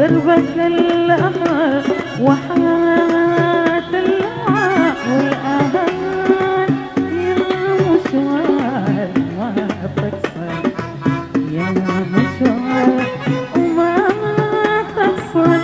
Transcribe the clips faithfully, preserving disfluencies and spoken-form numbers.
ضربت القمر وحات اللعاب والأمان يا مشوار ما تقصر يا مشوار وما تقصر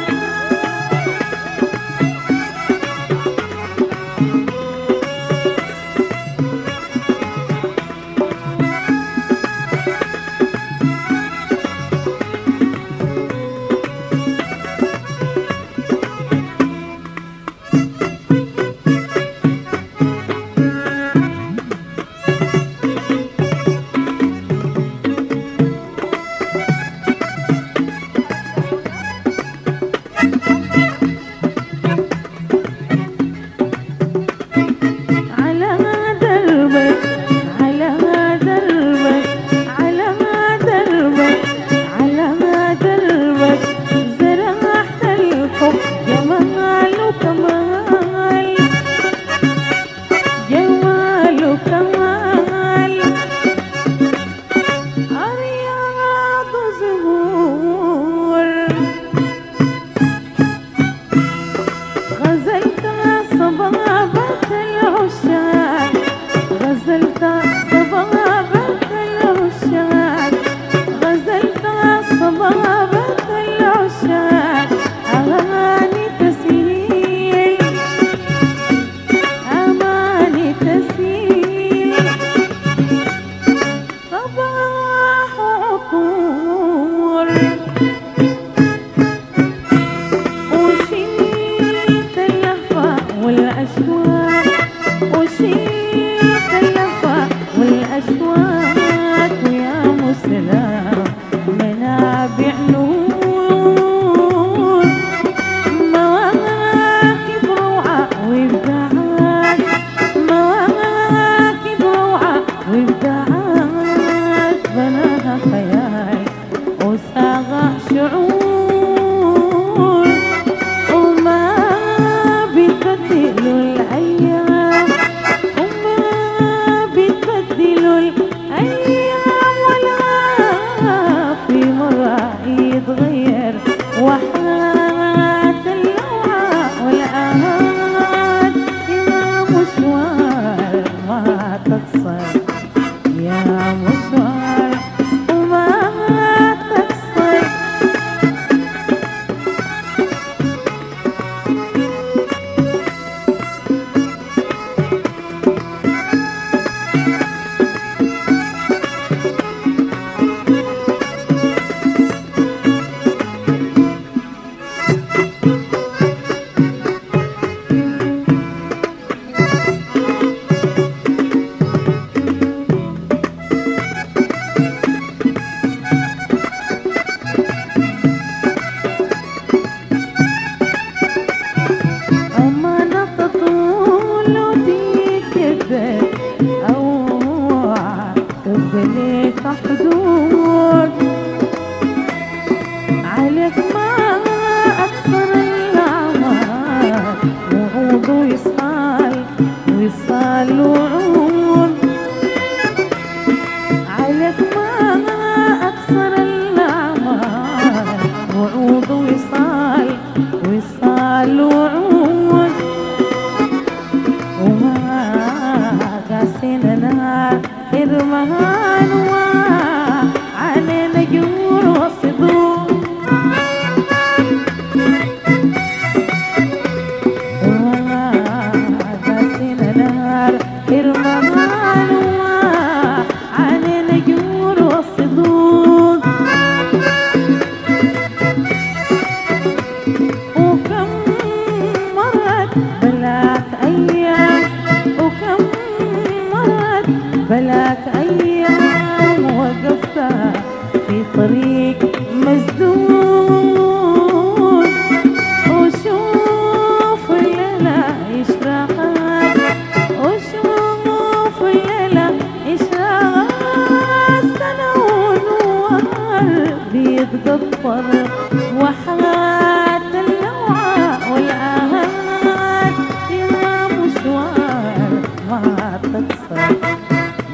Wow. عبد الصمد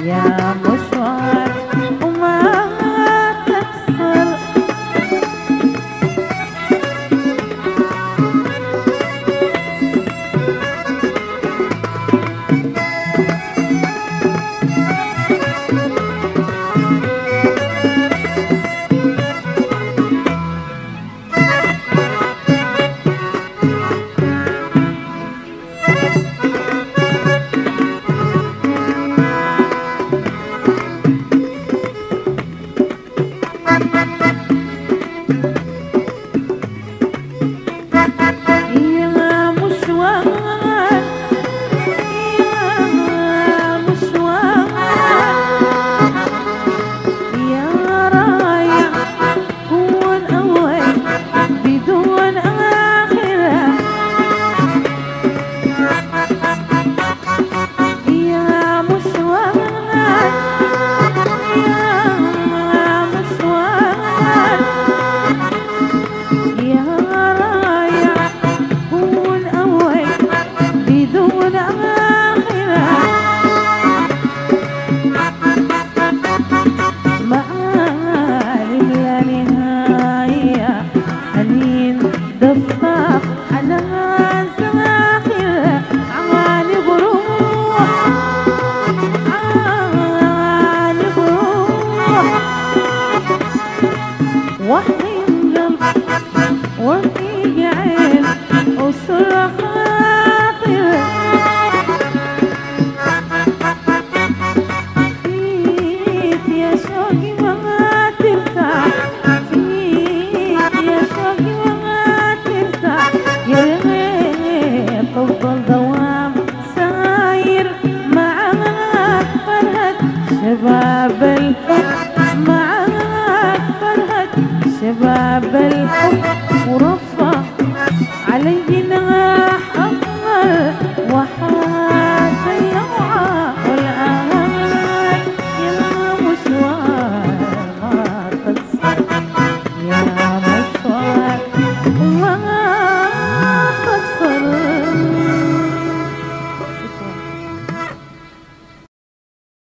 يا مش